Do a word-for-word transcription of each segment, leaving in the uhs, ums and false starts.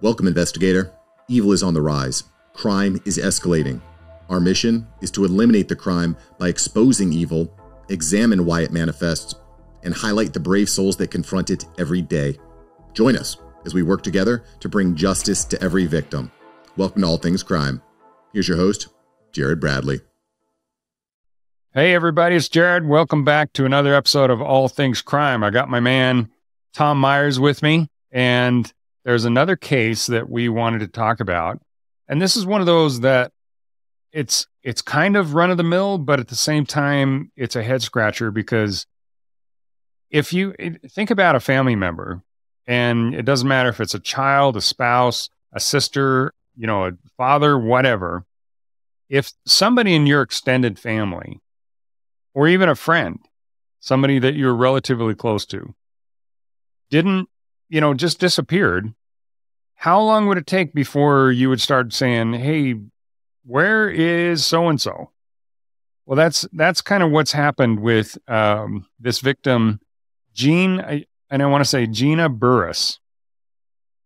Welcome, investigator. Evil is on the rise. Crime is escalating. Our mission is to eliminate the crime by exposing evil, examine why it manifests, and highlight the brave souls that confront it every day. Join us as we work together to bring justice to every victim. Welcome to All Things Crime. Here's your host, Jared Bradley. Hey, everybody, it's Jared. Welcome back to another episode of All Things Crime. I got my man, Tom Myers, with me, and there's another case that we wanted to talk about. And this is one of those that it's it's kind of run of the mill, but at the same time, it's a head scratcher, because if you think about a family member, and it doesn't matter if it's a child, a spouse, a sister, you know, a father, whatever, if somebody in your extended family, or even a friend, somebody that you're relatively close to, didn't, you know, just disappeared, how long would it take before you would start saying, hey, where is so-and-so? Well, that's, that's kind of what's happened with um, this victim, Jean, and I want to say Jeana Burrus.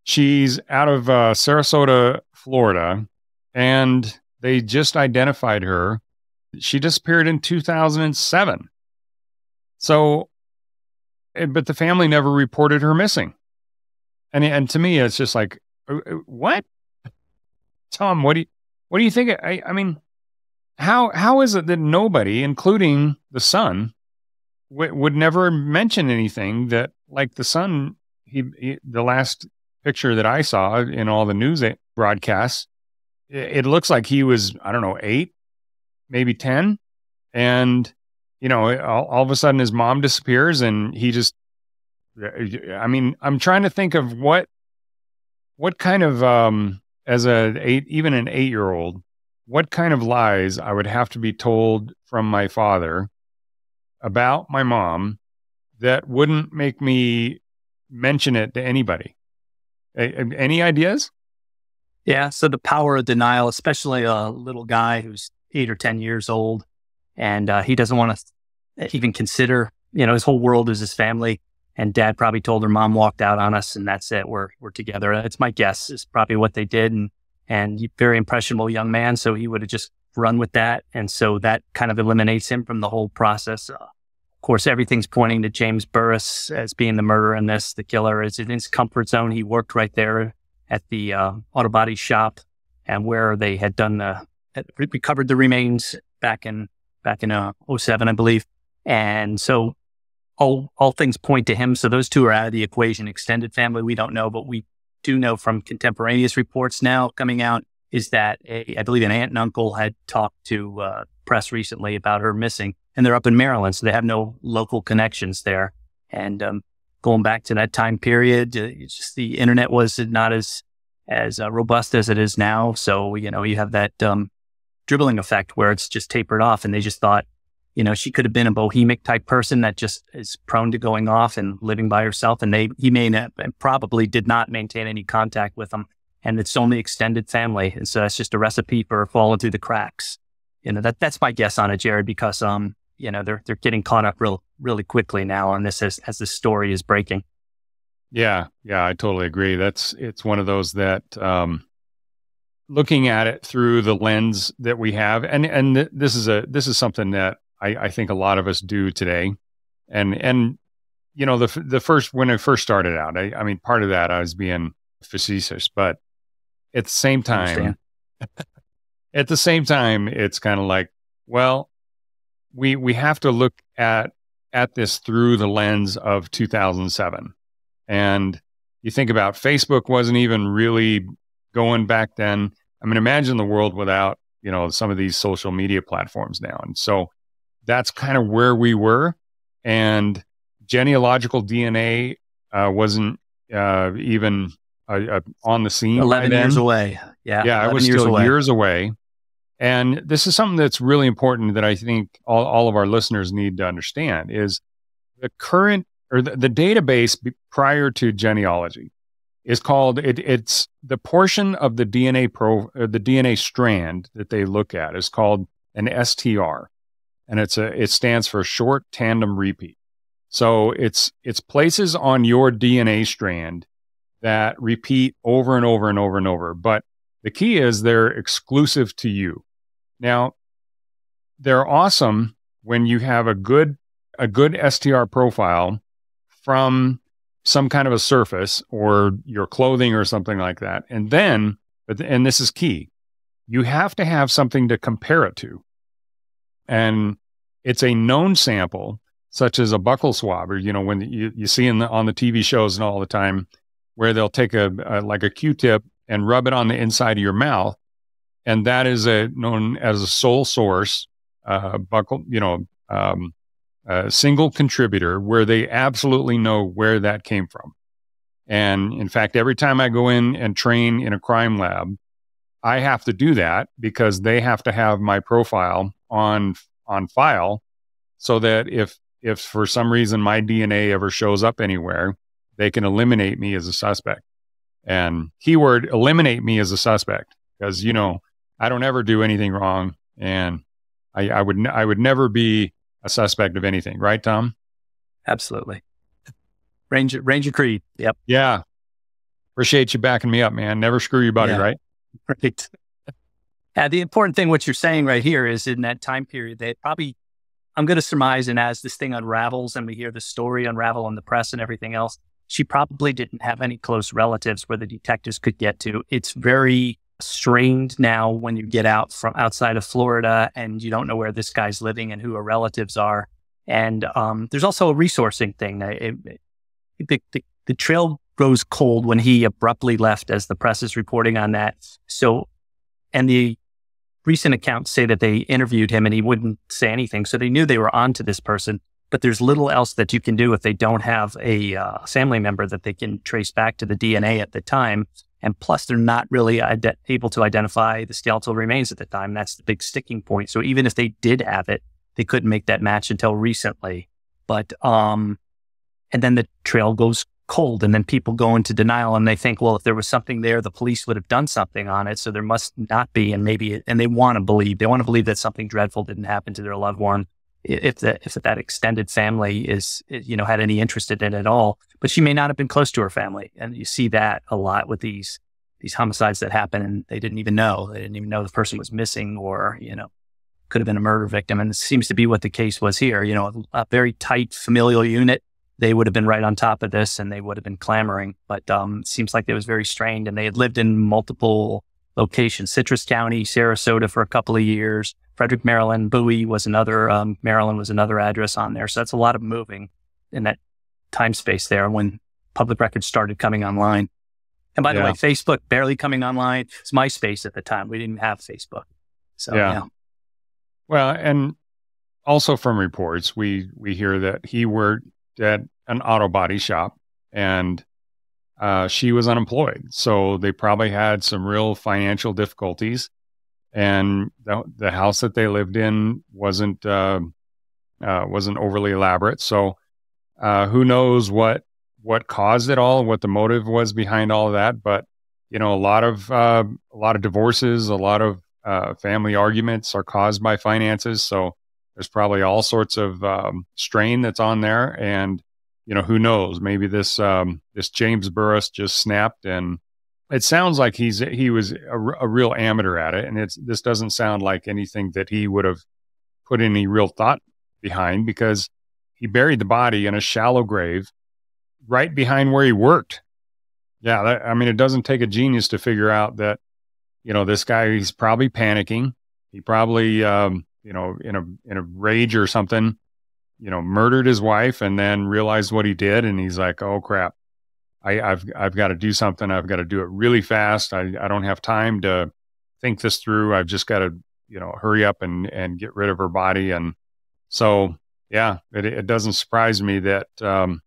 She's out of uh, Sarasota, Florida, and they just identified her. She disappeared in two thousand seven. So, but the family never reported her missing. And, and to me, it's just like, what? Tom, what do you, what do you think? I, I mean, how, how is it that nobody, including the son, w would never mention anything that, like the son, he, he, the last picture that I saw in all the news broadcasts, it, it looks like he was, I don't know, eight, maybe ten. And, you know, all, all of a sudden his mom disappears and he just, I mean, I'm trying to think of what, what kind of, um, as a eight, even an eight-year-old, what kind of lies I would have to be told from my father about my mom that wouldn't make me mention it to anybody. Any ideas? Yeah. So the power of denial, especially a little guy who's eight or ten years old, and uh, he doesn't want to even consider, you know, his whole world is his family. And dad probably told her mom walked out on us and that's it. We're, we're together. It's my guess is probably what they did. And, and very impressionable young man. So he would have just run with that. And so that kind of eliminates him from the whole process. Uh, of course, everything's pointing to James Burrus as being the murderer in this. The killer is in his comfort zone. He worked right there at the uh, auto body shop, and where they had done the, had recovered the remains back in, back in uh, oh seven, I believe. And so All, all things point to him. So those two are out of the equation. Extended family, we don't know, but we do know from contemporaneous reports now coming out is that a, I believe an aunt and uncle had talked to uh, press recently about her missing, and they're up in Maryland. So they have no local connections there. And um, going back to that time period, uh, it's just the internet was not as, as uh, robust as it is now. So, you know, you have that um, dribbling effect where it's just tapered off, and they just thought, you know, she could have been a bohemic type person that just is prone to going off and living by herself. And they, he may not, and probably did not maintain any contact with them. And it's only extended family. And so that's just a recipe for falling through the cracks. You know, that, that's my guess on it, Jared, because, um, you know, they're, they're getting caught up real, really quickly now on this as, as the story is breaking. Yeah. Yeah. I totally agree. That's, it's one of those that, um, looking at it through the lens that we have, and, and th this is a, this is something that I, I think a lot of us do today. And, and, you know, the, the first, when I first started out, I, I mean, part of that I was being facetious, but at the same time, at the same time, it's kind of like, well, we, we have to look at, at this through the lens of two thousand seven. And you think about Facebook wasn't even really going back then. I mean, imagine the world without, you know, some of these social media platforms now. And so that's kind of where we were, and genealogical D N A uh, wasn't uh, even uh, uh, on the scene. Eleven years away, yeah, yeah, it was still years away. And this is something that's really important that I think all, all of our listeners need to understand: is the current or the, the database prior to genealogy is called it, it's the portion of the D N A pro uh, the D N A strand that they look at is called an S T R. And it's a, it stands for short tandem repeat. So it's, it's places on your D N A strand that repeat over and over and over and over. But the key is they're exclusive to you. Now, they're awesome when you have a good, a good S T R profile from some kind of a surface or your clothing or something like that. And then, and this is key, you have to have something to compare it to. And it's a known sample, such as a buckle swab, or, you know, when you, you see in the, on the T V shows and all the time, where they'll take a, a like a Q-tip and rub it on the inside of your mouth. And that is a known as a sole source, uh, buckle, you know, um, a single contributor, where they absolutely know where that came from. And in fact, every time I go in and train in a crime lab, I have to do that because they have to have my profile on, on file, so that if, if for some reason my D N A ever shows up anywhere, they can eliminate me as a suspect. And keyword, eliminate me as a suspect, because, you know, I don't ever do anything wrong, and I, I would, I would never be a suspect of anything. Right, Tom? Absolutely. Range, range of creed. Yep. Yeah. Appreciate you backing me up, man. Never screw your buddy, yeah. Right? Right. Yeah. The important thing, what you're saying right here is, in that time period, they probably, I'm going to surmise, and as this thing unravels and we hear the story unravel in the press and everything else, she probably didn't have any close relatives where the detectives could get to. It's very strained now when you get out from outside of Florida and you don't know where this guy's living and who her relatives are. And um, there's also a resourcing thing. It, it, the, the, the trail grows cold when he abruptly left, as the press is reporting on that. So, and the recent accounts say that they interviewed him and he wouldn't say anything. So they knew they were onto this person. But there's little else that you can do if they don't have a uh, family member that they can trace back to the D N A at the time. And plus, they're not really ide- able to identify the skeletal remains at the time. That's the big sticking point. So even if they did have it, they couldn't make that match until recently. But, um, and then the trail goes cold, and then people go into denial and they think, well, if there was something there, the police would have done something on it. So there must not be. And maybe, it, and they want to believe, they want to believe that something dreadful didn't happen to their loved one. If that, if that extended family is, you know, had any interest in it at all, but she may not have been close to her family. And you see that a lot with these, these homicides that happen and they didn't even know, they didn't even know the person was missing, or, you know, could have been a murder victim. And it seems to be what the case was here, you know, a, a very tight familial unit. They would have been right on top of this and they would have been clamoring, but um, it seems like they was very strained, and they had lived in multiple locations, Citrus County, Sarasota for a couple of years. Frederick, Maryland, Bowie was another, um, Maryland was another address on there. So that's a lot of moving in that time space there when public records started coming online. And by yeah. the way, Facebook barely coming online. It's MySpace at the time. We didn't have Facebook. So, yeah. yeah. Well, and also from reports, we, we hear that he worked at an auto body shop, and uh, she was unemployed. So they probably had some real financial difficulties. And the, the house that they lived in wasn't uh, uh, wasn't overly elaborate. So uh, who knows what what caused it all, what the motive was behind all of that. But, you know, a lot of uh, a lot of divorces, a lot of uh, family arguments are caused by finances. So there's probably all sorts of um, strain that's on there. And, you know, who knows? Maybe this um, this James Burrus just snapped. And it sounds like he's he was a, a real amateur at it, and it's this doesn't sound like anything that he would have put any real thought behind, because he buried the body in a shallow grave right behind where he worked. Yeah, that, I mean, it doesn't take a genius to figure out that, you know, this guy, he's probably panicking. He probably, um, you know, in a in a rage or something, you know, murdered his wife and then realized what he did, and he's like, oh crap. I, I've I've got to do something. I've got to do it really fast. I, I don't have time to think this through. I've just got to, you know, hurry up and, and get rid of her body. And so, yeah, it, it doesn't surprise me that um,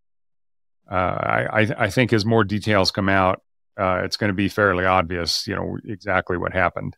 uh, I I think as more details come out, uh, it's going to be fairly obvious, you know, exactly what happened.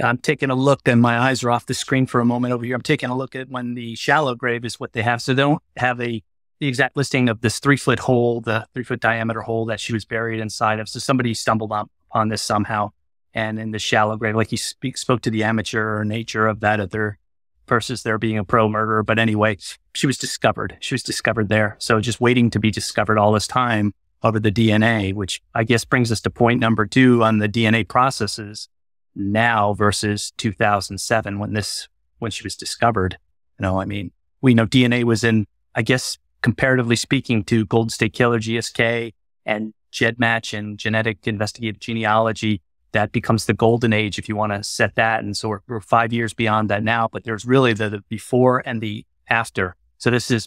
I'm taking a look, and my eyes are off the screen for a moment over here. I'm taking a look at when the shallow grave is what they have. So they don't have a the exact listing of this three foot hole, the three foot diameter hole that she was buried inside of. So somebody stumbled up on this somehow. And in the shallow grave, like he speak, spoke to the amateur nature of that other versus there being a pro murderer. But anyway, she was discovered. She was discovered there. So just waiting to be discovered all this time. of the D N A, which I guess brings us to point number two on the D N A processes now versus two thousand seven when this, when she was discovered. You know, I mean, we know D N A was in, I guess, comparatively speaking to Golden State Killer, G S K, and GEDmatch and genetic investigative genealogy, that becomes the golden age if you want to set that. And so we're, we're five years beyond that now, but there's really the, the before and the after. So this is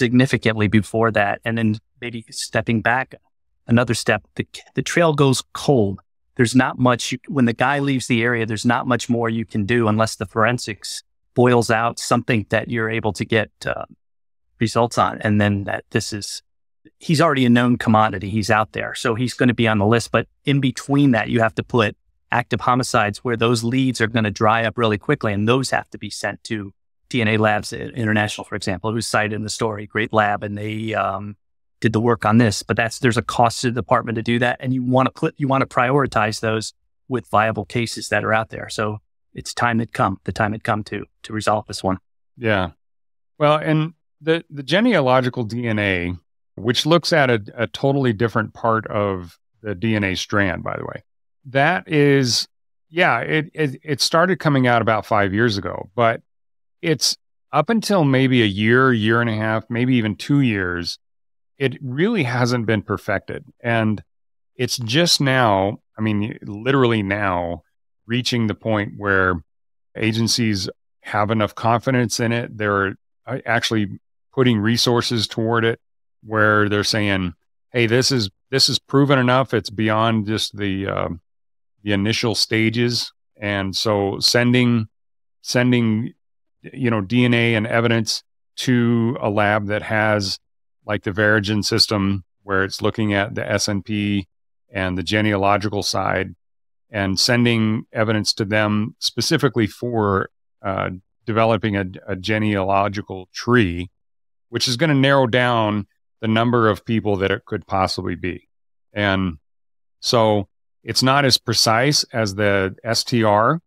significantly before that. And then maybe stepping back another step, the, the trail goes cold. There's not much, you, when the guy leaves the area, there's not much more you can do unless the forensics boils out something that you're able to get uh, results on. And then that this is, he's already a known commodity. He's out there. So he's going to be on the list. But in between that, you have to put active homicides where those leads are going to dry up really quickly. And those have to be sent to D N A Labs International, for example, who's cited in the story, great lab. And they um, did the work on this. But that's, there's a cost to the department to do that. And you want to put, you want to prioritize those with viable cases that are out there. So it's time had come, the time had come to, to resolve this one. Yeah. Well, and the, the genealogical D N A, which looks at a, a totally different part of the D N A strand, by the way. That is, yeah, it, it it started coming out about five years ago, but it's up until maybe a year, year and a half, maybe even two years, it really hasn't been perfected. And it's just now, I mean, literally now, reaching the point where agencies have enough confidence in it. They're actually putting resources toward it, where they're saying, hey, this is, this is proven enough. It's beyond just the, um, the initial stages. And so sending, sending, you know, D N A and evidence to a lab that has like the Verogen system, where it's looking at the S N P and the genealogical side, and sending evidence to them specifically for, uh, developing a, a genealogical tree, which is going to narrow down the number of people that it could possibly be. And so it's not as precise as the S T R,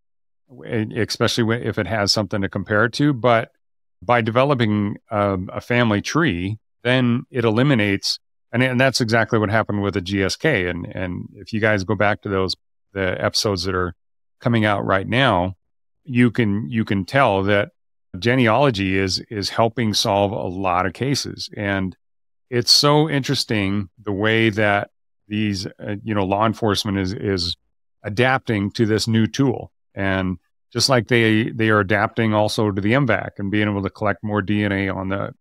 especially if it has something to compare it to. But by developing um, a family tree, then it eliminates, and, and that's exactly what happened with the G S K. And, and if you guys go back to those, the episodes that are coming out right now, you can, you can tell that genealogy is, is helping solve a lot of cases. And it's so interesting the way that these, uh, you know, law enforcement is, is adapting to this new tool. And just like they, they are adapting also to the M VAC and being able to collect more D N A on the,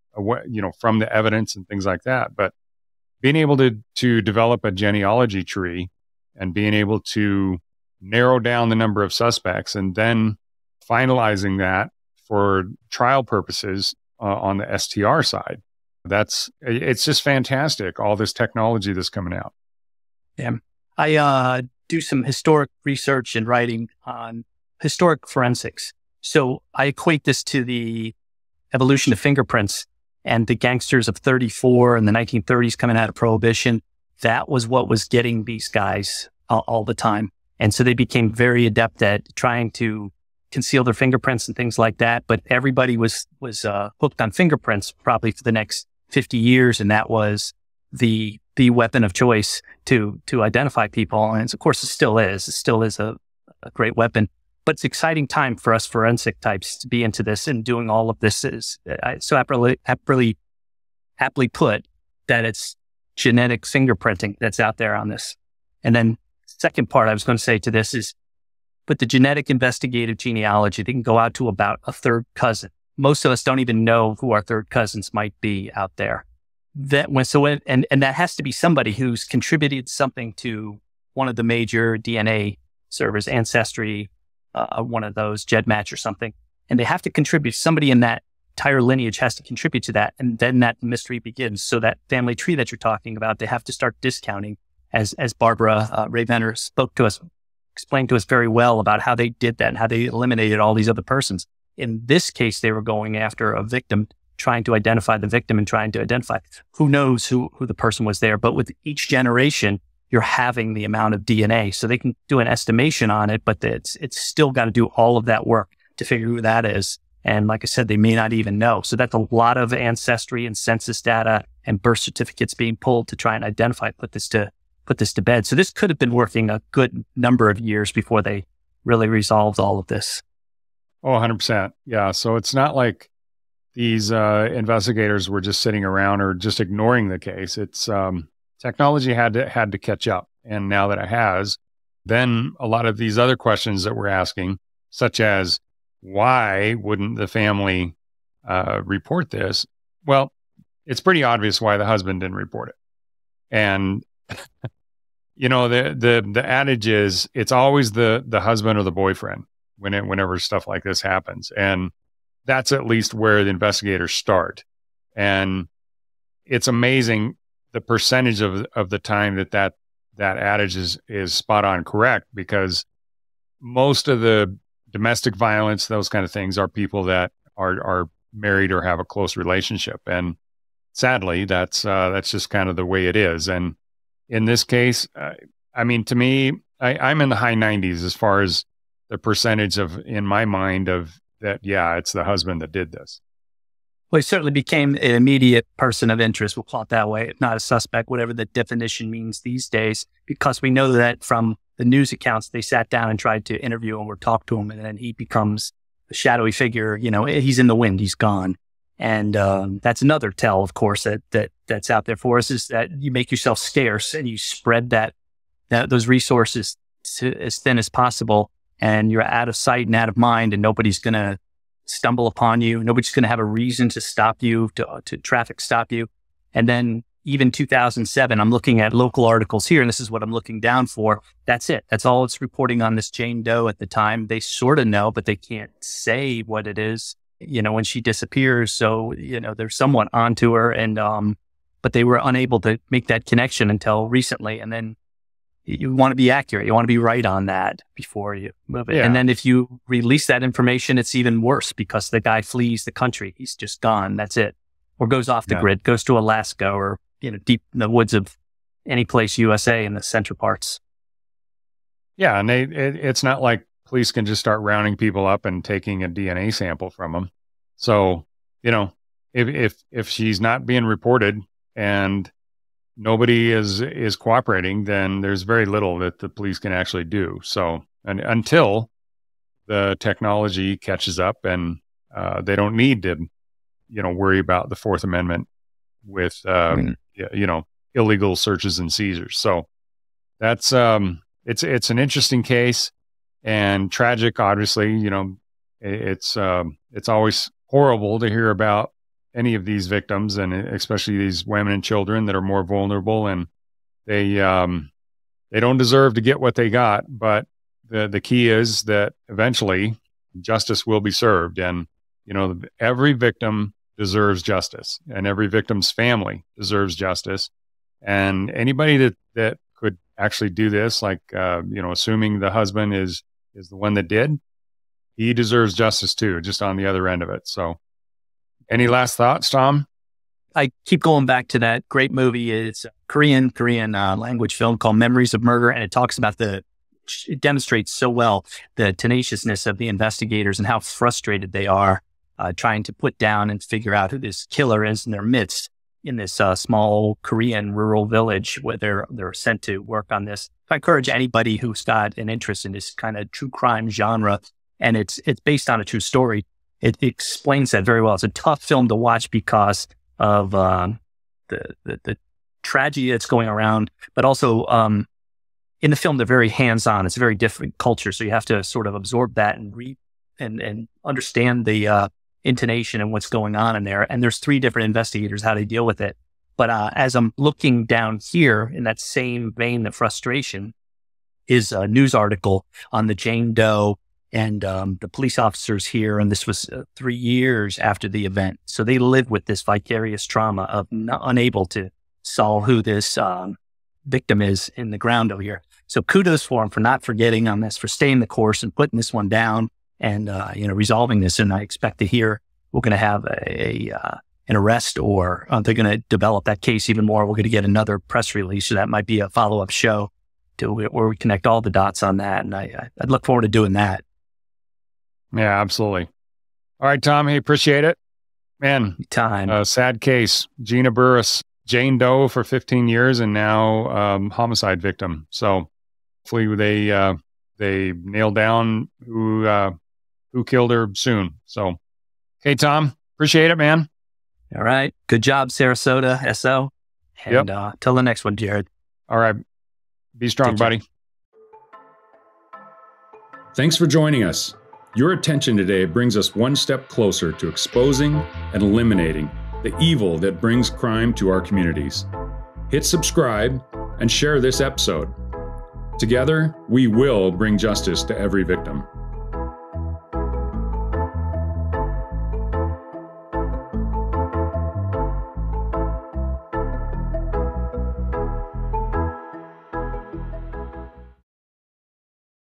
you know, from the evidence and things like that. But being able to, to develop a genealogy tree and being able to narrow down the number of suspects and then finalizing that for trial purposes uh, on the S T R side. That's, it's just fantastic, all this technology that's coming out. Yeah. I uh, do some historic research and writing on historic forensics. So I equate this to the evolution of fingerprints and the gangsters of thirty-four and the nineteen thirties coming out of Prohibition. That was what was getting these guys uh, all the time. And so they became very adept at trying to conceal their fingerprints and things like that. But everybody was, was uh, hooked on fingerprints probably for the next fifty years. And that was the, the weapon of choice to, to identify people. And it's, of course, it still is, it still is a, a great weapon, but it's an exciting time for us forensic types to be into this and doing all of this is I, so aptly, aptly, aptly put that it's genetic fingerprinting that's out there on this. And then second part I was going to say to this is, but the genetic investigative genealogy, they can go out to about a third cousin. Most of us don't even know who our third cousins might be out there. That when, so when, and, and that has to be somebody who's contributed something to one of the major D N A servers, Ancestry, uh, one of those, GEDmatch or something. And they have to contribute. Somebody in that entire lineage has to contribute to that. And then that mystery begins. So that family tree that you're talking about, they have to start discounting, as, as Barbara uh, Ray Venter spoke to us. explained to us very well about how they did that and how they eliminated all these other persons. In this case, they were going after a victim, trying to identify the victim and trying to identify who knows who, who the person was there. But with each generation, you're having the amount of D N A. So they can do an estimation on it, but it's, it's still got to do all of that work to figure who that is And like I said, they may not even know. So that's a lot of ancestry and census data and birth certificates being pulled to try and identify, put this to, put this to bed. So this could have been working a good number of years before they really resolved all of this. Oh, one hundred percent. Yeah. So it's not like these uh, investigators were just sitting around or just ignoring the case. It's um, technology had to, had to catch up. And now that it has, then a lot of these other questions that we're asking, such as, why wouldn't the family uh, report this? Well, it's pretty obvious why the husband didn't report it. And, you know, the, the, the adage is it's always the, the husband or the boyfriend when it, whenever stuff like this happens. And that's at least where the investigators start. And it's amazing the percentage of, of the time that that, that adage is, is spot on correct, because most of the domestic violence, those kind of things, are people that are are married or have a close relationship, and sadly, that's uh, that's just kind of the way it is. And in this case, uh, I mean, to me, I, I'm in the high nineties as far as the percentage of, in my mind, of that. Yeah, it's the husband that did this. Well, he certainly became an immediate person of interest. We'll call it that way, if not a suspect, whatever the definition means these days, because we know that from the news accounts, they sat down and tried to interview him or talk to him, and then he becomes a shadowy figure. You know, he's in the wind, he's gone. And um, that's another tell, of course, that that that's out there for us, is that you make yourself scarce and you spread that, that those resources to, as thin as possible, and you're out of sight and out of mind, and nobody's going to stumble upon you. Nobody's going to have a reason to stop you, to to traffic stop you. And then even two thousand seven, I'm looking at local articles here, and this is what I'm looking down for. That's it. That's all it's reporting on this Jane Doe at the time. They sort of know, but they can't say what it is, you know, when she disappears. So, you know, they're somewhat onto her, and, um, but they were unable to make that connection until recently. And then you want to be accurate. You want to be right on that before you move it. Yeah. And then if you release that information, it's even worse, because the guy flees the country. He's just gone. That's it. Or goes off the yeah. grid, goes to Alaska, or, you know, deep in the woods of any place U S A in the central parts. Yeah. And they, it, it's not like police can just start rounding people up and taking a D N A sample from them. So, you know, if, if, if she's not being reported and nobody is, is cooperating, then there's very little that the police can actually do. So, and until the technology catches up, and uh, they don't need to, you know, worry about the Fourth Amendment with, um, mm. you know, illegal searches and seizures. So that's, um, it's, it's an interesting case, and tragic, obviously. You know, it's, um, it's always horrible to hear about any of these victims, and especially these women and children that are more vulnerable, and they, um, they don't deserve to get what they got. But the, the key is that eventually justice will be served. And, you know, every victim deserves justice, and every victim's family deserves justice. And anybody that, that could actually do this, like, uh, you know, assuming the husband is, is the one that did, he deserves justice too, just on the other end of it. So any last thoughts, Tom? I keep going back to that great movie. It's a Korean, Korean uh, language film called Memories of Murder. And it talks about the, it demonstrates so well the tenaciousness of the investigators and how frustrated they are. Uh, trying to put down and figure out who this killer is in their midst, in this uh, small Korean rural village where they're, they're sent to work on this. I encourage anybody who's got an interest in this kind of true crime genre, and it's it's based on a true story. It, it explains that very well. It's a tough film to watch because of um, the, the, the tragedy that's going around, but also um, in the film, they're very hands-on. It's a very different culture, so you have to sort of absorb that and read and, and understand the uh, intonation and what's going on in there. And there's three different investigators, how they deal with it. But uh, as I'm looking down here in that same vein of frustration is a news article on the Jane Doe and um, the police officers here. And this was uh, three years after the event. So they live with this vicarious trauma of not unable to solve who this um, victim is in the ground over here. So kudos for them for not forgetting on this, for staying the course and putting this one down. And, uh, you know, resolving this. And I expect to hear we're going to have a, a uh, an arrest, or uh, they're going to develop that case even more. We're going to get another press release. So that might be a follow-up show to where we connect all the dots on that. And I, I'd look forward to doing that. Yeah, absolutely. All right, Tom. Hey, appreciate it. Man, time. A sad case. Jeana Burrus, Jane Doe for fifteen years and now um, homicide victim. So hopefully they uh, they nail down who uh, who killed her soon. So, hey, Tom. Appreciate it, man. All right. Good job, Sarasota, S O. And yep. uh, till the next one, Jared. All right. Be strong, Take buddy. Care. Thanks for joining us. Your attention today brings us one step closer to exposing and eliminating the evil that brings crime to our communities. Hit subscribe and share this episode. Together, we will bring justice to every victim.